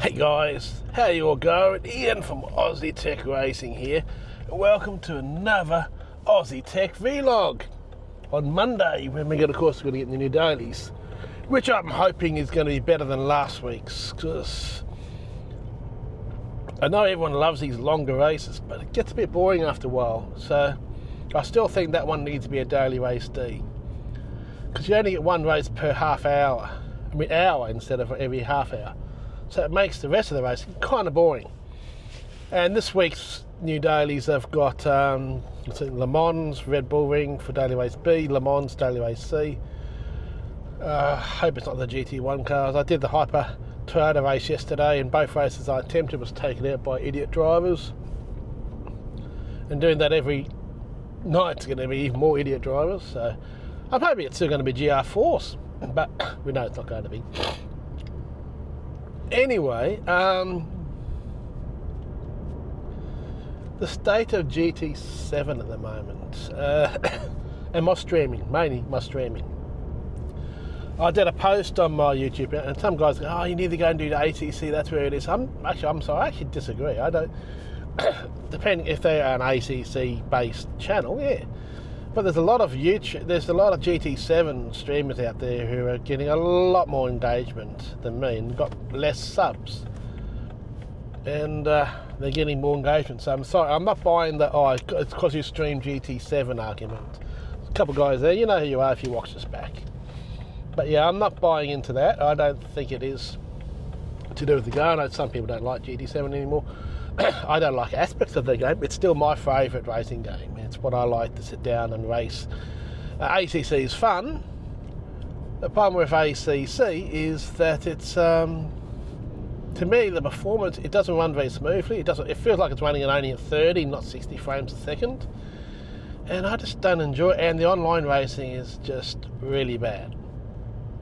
Hey guys, how you all going? Ian from Aussie Tech Racing here, and welcome to another Aussie Tech vlog. On Monday, when we're going to get the new dailies, which I'm hoping is going to be better than last week's, because I know everyone loves these longer races, but it gets a bit boring after a while. So I still think that one needs to be a daily race D, because you only get one race per half hour, I mean hour instead of every half hour. So it makes the rest of the race kind of boring. And this week's new dailies, they've got Le Mans, Red Bull Ring for Daily Race B, Le Mans, Daily Race C. Hope it's not the GT1 cars. I did the Hyper Toyota race yesterday, and both races I attempted was taken out by idiot drivers. And doing that every night's going to be even more idiot drivers. So I'm hoping it's still going to be GR4s, but we know it's not going to be. Anyway, the state of GT7 at the moment, and my streaming, mainly my streaming. I did a post on my YouTube, and some guys go, "Oh, you need to go and do the ACC. That's where it is." I'm sorry, I actually disagree. I don't. Depending if they're an ACC-based channel, yeah. But there's a lot of GT7 streamers out there who are getting a lot more engagement than me and got less subs, and they're getting more engagement. So I'm sorry, I'm not buying the "oh, it's because you stream GT7 argument. There's a couple of guys there, you know who you are if you watch this back. But yeah, I'm not buying into that. I don't think it is to do with the game. I know some people don't like GT7 anymore. I don't like aspects of the game. It's still my favourite racing game. It's what I like to sit down and race. ACC is fun. The problem with ACC is that it's, to me, the performance, it doesn't run very smoothly. It feels like it's running only at 30, not 60 frames a second. And I just don't enjoy it. And the online racing is just really bad.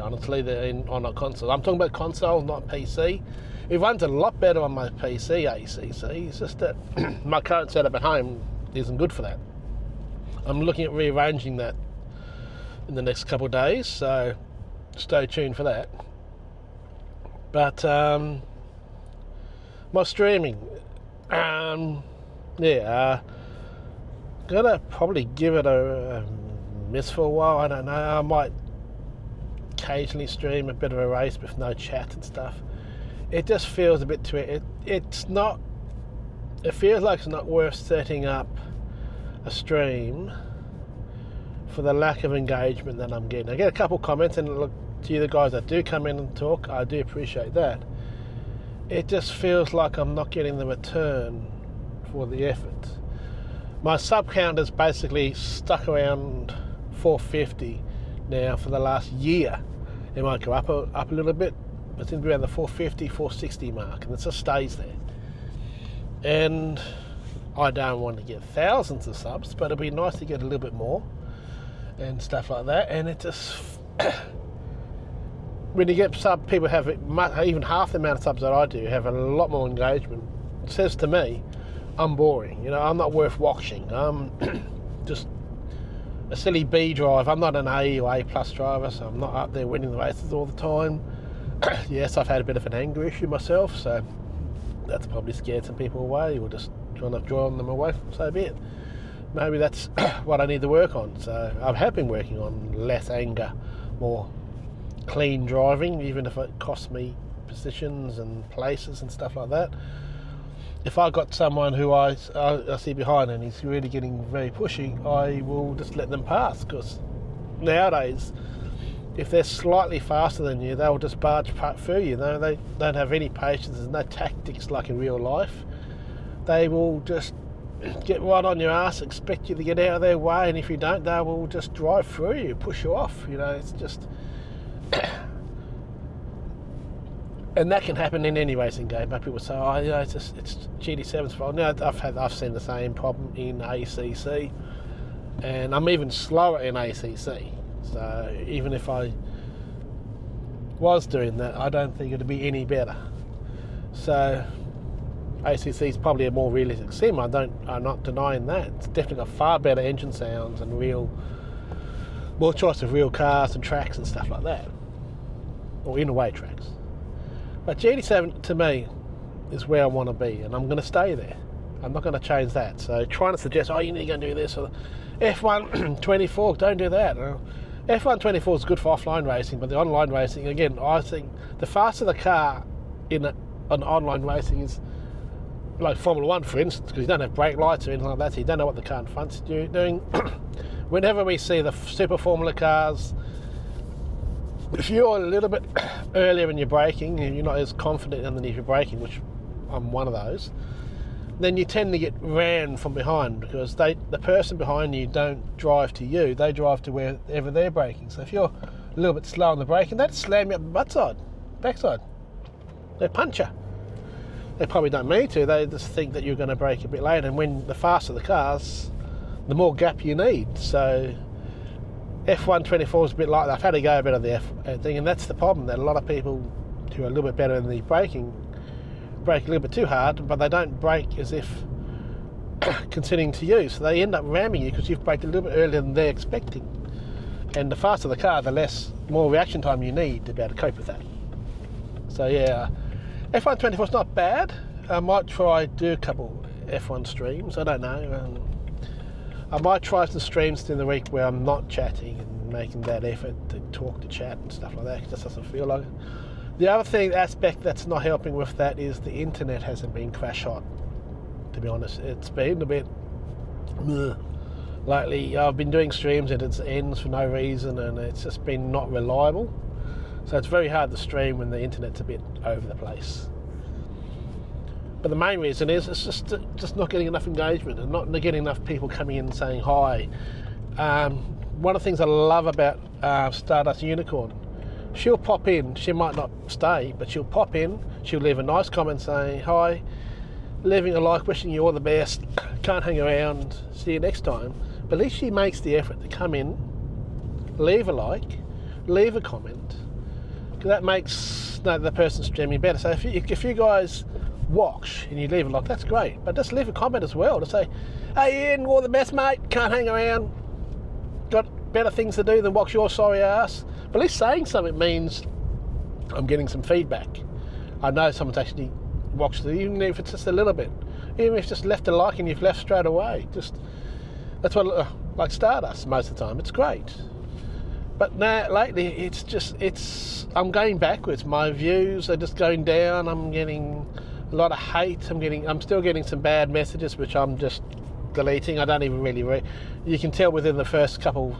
Honestly, on a console. I'm talking about console, not PC. It runs a lot better on my PC, ACC. It's just that my current setup at home isn't good for that. I'm looking at rearranging that in the next couple of days, so stay tuned for that. But my streaming, gonna probably give it a miss for a while. I don't know. I might occasionally stream a bit of a race with no chat and stuff. It just feels a bit too. It's not. It feels like it's not worth setting up a stream for the lack of engagement that I'm getting. I get a couple comments, and look, to you the guys that do come in and talk, I do appreciate that. It just feels like I'm not getting the return for the effort. My sub count is basically stuck around 450 now for the last year. It might go up a little bit, but it's around the 450, 460 mark, and it just stays there. And I don't want to get thousands of subs, but it'd be nice to get a little bit more and stuff like that. And it just when you get people have even half the amount of subs that I do have a lot more engagement. It says to me, I'm boring. You know, I'm not worth watching. I'm just a silly B drive. I'm not an A or A plus driver, so I'm not up there winning the races all the time. Yes, I've had a bit of an anger issue myself, so. That's probably scared some people away, or just trying to draw them away from, so be it. Maybe that's what I need to work on. So I have been working on less anger, more clean driving, even if it costs me positions and places and stuff like that. If I got someone who I see behind and he's really getting very pushy, I will just let them pass, because nowadays if they're slightly faster than you, they'll just barge through you. They don't have any patience. There's no tactics like in real life. They will just get right on your ass, expect you to get out of their way, and if you don't, they will just drive through you, push you off. You know, it's just... and that can happen in any racing game. But people say, "Oh, you know, it's GT7's fault." No, I've seen the same problem in ACC, and I'm even slower in ACC. So even if I was doing that, I don't think it'd be any better. So ACC is probably a more realistic sim. I'm not denying that. It's definitely got far better engine sounds and more choice of real cars and tracks and stuff like that, or in-away tracks. But GT7 to me is where I want to be, and I'm going to stay there. I'm not going to change that. So trying to suggest, oh, you need to go and do this, or F1 24, don't do that. F1 24 is good for offline racing, but the online racing, again, I think the faster the car in an online racing is, like Formula 1, for instance, because you don't have brake lights or anything like that, so you don't know what the car in front's doing. Whenever we see the Super Formula cars, if you're a little bit earlier in your braking and you're not as confident underneath your braking, which I'm one of those, then you tend to get ran from behind, because the person behind you don't drive to you, they drive to wherever they're braking. So if you're a little bit slow on the braking, they'd slam you up the backside. They punch you. They probably don't mean to, they just think that you're going to brake a bit later, and when the faster the cars, the more gap you need. So F1 24 is a bit like that. I've had to go a bit of the F thing, and that's the problem, that a lot of people who are a little bit better in the braking brake a little bit too hard, but they don't brake as if considering to you, so they end up ramming you because you've braked a little bit earlier than they're expecting. And the faster the car, the more reaction time you need to be able to cope with that. So yeah, F1 24 is not bad. I might try do a couple F1 streams, I don't know. I might try some streams during the week where I'm not chatting and making that effort to talk to chat and stuff like that, because it just doesn't feel like it. The other aspect that's not helping with that is the internet hasn't been crash hot, to be honest. It's been a bit lately. I've been doing streams and it ends for no reason, and it's just been not reliable. So it's very hard to stream when the internet's a bit over the place. But the main reason is it's just not getting enough engagement and not getting enough people coming in and saying hi. One of the things I love about Stardust Unicorn, she'll pop in, she might not stay, but she'll pop in, she'll leave a nice comment saying, hi, leaving a like, wishing you all the best, can't hang around, see you next time. But at least she makes the effort to come in, leave a like, leave a comment, because that makes the person's streaming better. So if you guys watch and you leave a like, that's great, but just leave a comment as well to say, hey Ian, all the best mate, can't hang around, got better things to do than watch your sorry ass. But at least saying something means I'm getting some feedback. I know someone's actually watched it, even if it's just a little bit. Even if it's just left a like and you've left straight away. That's what, like Stardust most of the time, it's great. But now, lately, I'm going backwards. My views are just going down. I'm getting a lot of hate. I'm still getting some bad messages, which I'm just deleting. I don't even really read. You can tell within the first couple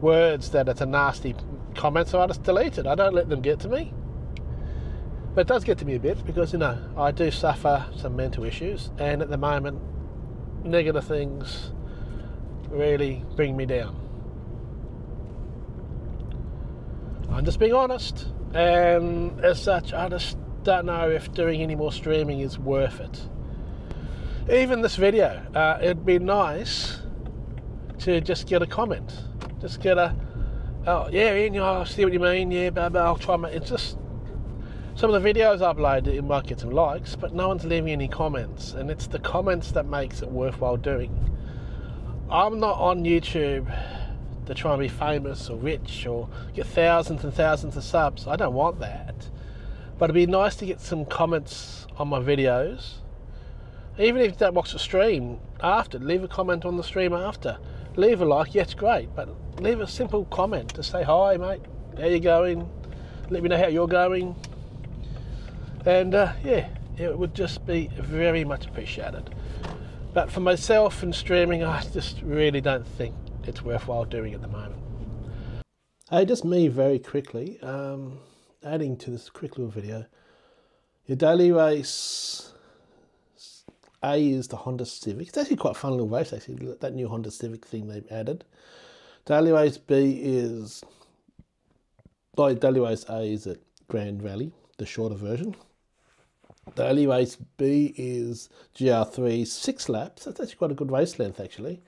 words that it's a nasty comment, so I just delete it. I don't let them get to me. But it does get to me a bit, because, you know, I do suffer some mental issues, and at the moment, negative things really bring me down. I'm just being honest, and as such, I just don't know if doing any more streaming is worth it. Even this video, it'd be nice to just get a comment. Just get a, oh yeah, Ian, I see what you mean, yeah, blah, blah, I'll try my, it's just, some of the videos I upload, it might get some likes, but no one's leaving any comments, and it's the comments that makes it worthwhile doing. I'm not on YouTube to try and be famous or rich or get thousands and thousands of subs. I don't want that. But it'd be nice to get some comments on my videos. Even if you don't watch the stream after, leave a comment on the stream after. Leave a like, yeah, it's great, but leave a simple comment to say, hi mate, how you going? Let me know how you're going. And yeah, it would just be very much appreciated. But for myself and streaming, I just really don't think it's worthwhile doing at the moment. Hey, just me very quickly, adding to this quick little video. Your daily race A is the Honda Civic. It's actually quite a fun little race, actually, that new Honda Civic thing they've added. Daily race B is, oh, daily race A is at Grand Rally, the shorter version. Daily race B is GR3, 6 laps. That's actually quite a good race length, actually.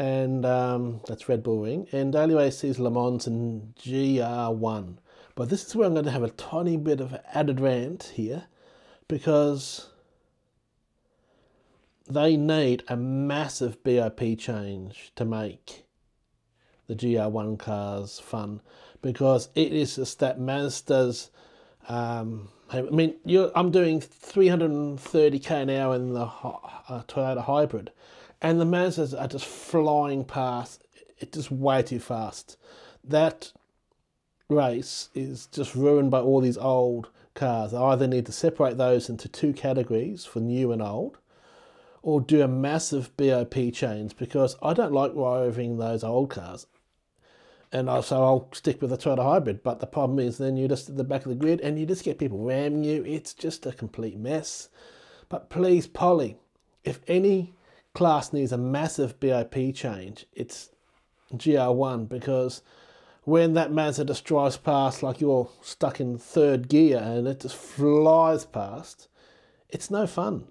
And that's Red Bull Ring. And daily race C is Le Mans and GR1. But this is where I'm going to have a tiny bit of added rant here, because they need a massive BOP change to make the GR1 cars fun, because it is just that Mazda's I mean, I'm doing 330k an hour in the Toyota Hybrid, and the Mazdas are just flying past. It's just way too fast. That race is just ruined by all these old cars. I either need to separate those into two categories for new and old, or do a massive BOP change, because I don't like driving those old cars. And also I'll stick with the Toyota Hybrid, but the problem is then you're just at the back of the grid and you just get people ramming you. It's just a complete mess. But please, Polly, if any class needs a massive BOP change, it's GR1, because when that Mazda just drives past like you're stuck in third gear and it just flies past, it's no fun.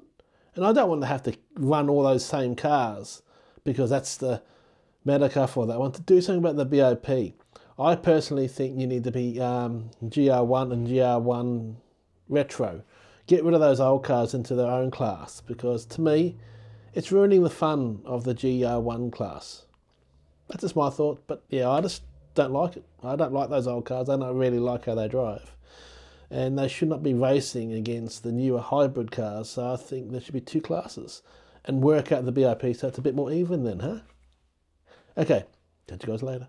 And I don't want to have to run all those same cars, because that's the Medica for that one. To do something about the BOP, I personally think you need to be GR1 and GR1 retro. Get rid of those old cars into their own class, because to me, it's ruining the fun of the GR1 class. That's just my thought, but yeah, I just don't like it. I don't like those old cars. I don't really like how they drive. And they should not be racing against the newer hybrid cars, so I think there should be two classes. And work out the BOP so it's a bit more even then, huh? Okay, catch you guys later.